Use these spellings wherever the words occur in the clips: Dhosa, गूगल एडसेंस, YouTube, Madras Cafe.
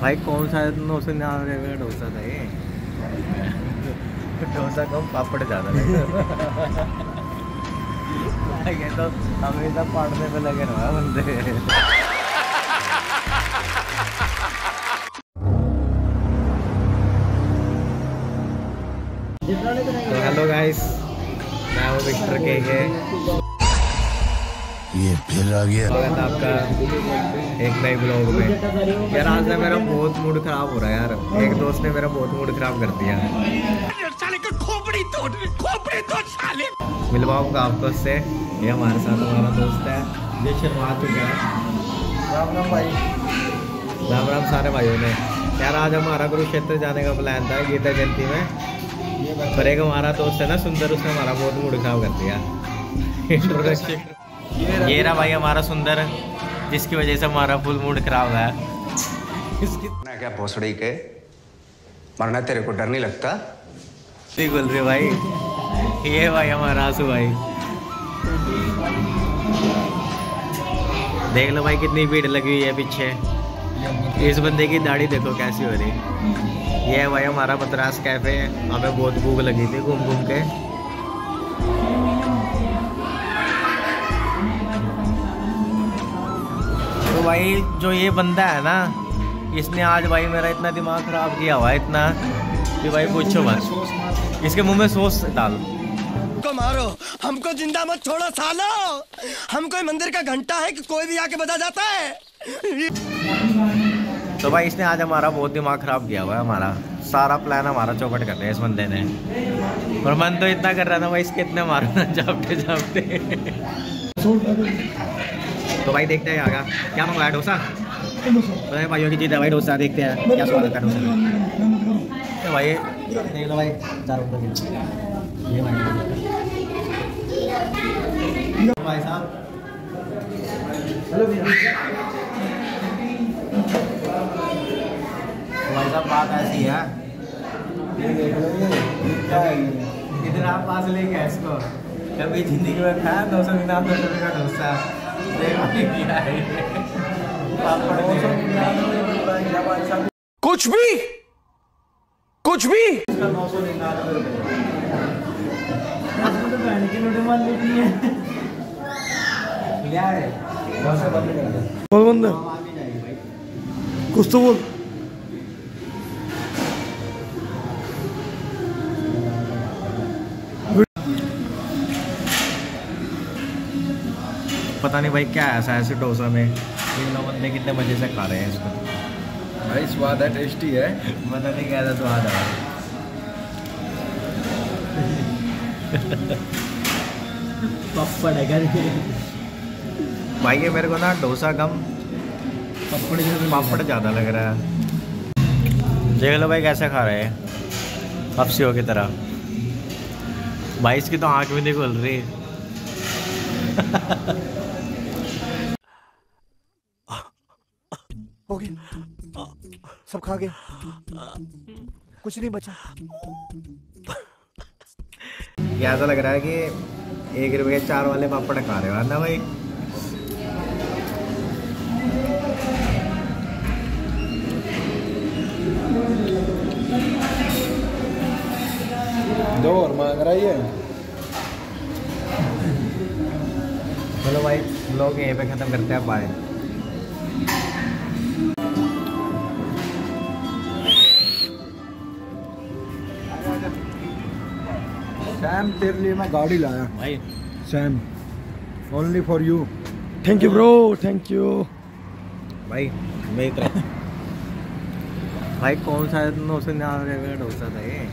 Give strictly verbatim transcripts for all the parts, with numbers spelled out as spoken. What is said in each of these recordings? भाई कौन सा नौ सौ निन्यानवे का डोसा था ये? डोसा कम पापड़ ज़्यादा था। ये तो हमेशा पाड़ने पे लगे रहा बंदे। तो हेलो गाइस, मैं वो विक्टर के है, ये फिर आ गया आपका एक नए ब्लॉग में। यार आज ना मेरा बहुत मूड खराब हो रहा है यार, एक दोस्त ने मेरा बहुत मूड खराब कर दिया है। मिलवाऊंगा आपको उससे, ये हमारे साथ हमारा दोस्त है जो शर्मा चुका है। राम राम भाई। राम राम सारे भाइयों ने। यार आज हमारा कुरुक्षेत्र जाने का प्लान था गीता जयंती में, पर एक हमारा दोस्त है ना सुंदर, उसने हमारा बहुत मूड खराब कर दिया। ये रहा भाई हमारा सुंदर, जिसकी वजह से हमारा फुल मूड खराब है। इसकी क्या भोसड़ी के मरना, तेरे को डर नहीं लगता? ठीक बोल रहे भाई। ये भाई हमारा आंसू भाई, देख लो भाई कितनी भीड़ लगी हुई है पीछे। इस बंदे की दाढ़ी देखो कैसी हो रही है। ये भाई हमारा मद्रास कैफे है, हमें बहुत भूख लगी थी घूम घूम के। तो भाई जो ये बंदा है ना, इसने आज भाई मेरा इतना दिमाग खराब किया हुआ है इतना कि भाई पूछो मत। इसके मुंह में सॉस डाल, को मारो, हमको जिंदा मत छोड़ो सालो। हम कोई मंदिर का घंटा है कि कोई भी आके बजा जाता है। तो भाई इसने आज हमारा बहुत दिमाग खराब किया हुआ है, हमारा सारा प्लान हमारा चौपट कर दिया इस बंदे ने। और मन तो इतना कर रहा था भाई इसके इतने मारो ना झापटे झापटे। तो भाई देखते हैं आगा क्या मंगाया, डोसा। तो भाइयों की जीत है भाई, डोसा देखते हैं क्या स्वाद होता है डोसा। तो भाई देख लो भाई चार रुपये भाई साहब। भाई साहब बात ऐसी है, इतना आप पास लेके आए इसको, कभी जिंदगी में खाया दो सौ निन्यानवे रुपये का डोसा। कुछ भी कुछ भी नौ सौ निन्यानवे रुपये। कुछ तो बोल, पता नहीं भाई क्या ऐसा ऐसे डोसा में बंदे कितने मजे से खा रहे हैं इसको। भाई स्वाद है, टेस्टी है, पता नहीं क्या स्वाद है। पप्पड़ है भाई ये, मेरे को ना डोसा कम पप्पड़ पापड़ ज़्यादा लग रहा है। देख लो भाई कैसे खा रहे हैं पपसियों की तरह। भाई इसकी तो आँख भी नहीं खुल रही। हो गया सब खा गए, कुछ नहीं बचा। क्या ऐसा लग रहा है कि एक रुपये के चार वाले पापड़ खा रहे हो ना भाई। दो और मांग रहा है। चलो भाई लोग यहीं पे खत्म करते हैं, बाय। सैम तेरे लिए मैं गाड़ी लाया भाई, same only for you. Thank you bro, thank you भाई। मैं भाई कौन सा नौ सौ निन्यानवे का डोसा था ये?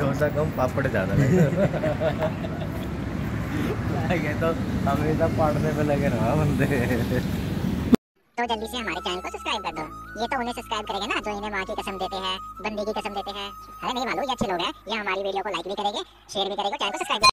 डोसा कम पापड़ ज़्यादा लगे। ये तो हमेशा पाड़ने पे लगे रहा बंदे। तो जल्दी से हमारे चैनल को सब्सक्राइब कर दो। ये तो उन्हें सब्सक्राइब करेगा ना जो इन्हें माँ की कसम देते हैं, बंदे की कसम देते हैं। अरे नहीं मालूम ये अच्छे लोग हैं, ये हमारी वीडियो को लाइक भी करेंगे, शेयर भी करेंगे, चैनल को सब्सक्राइब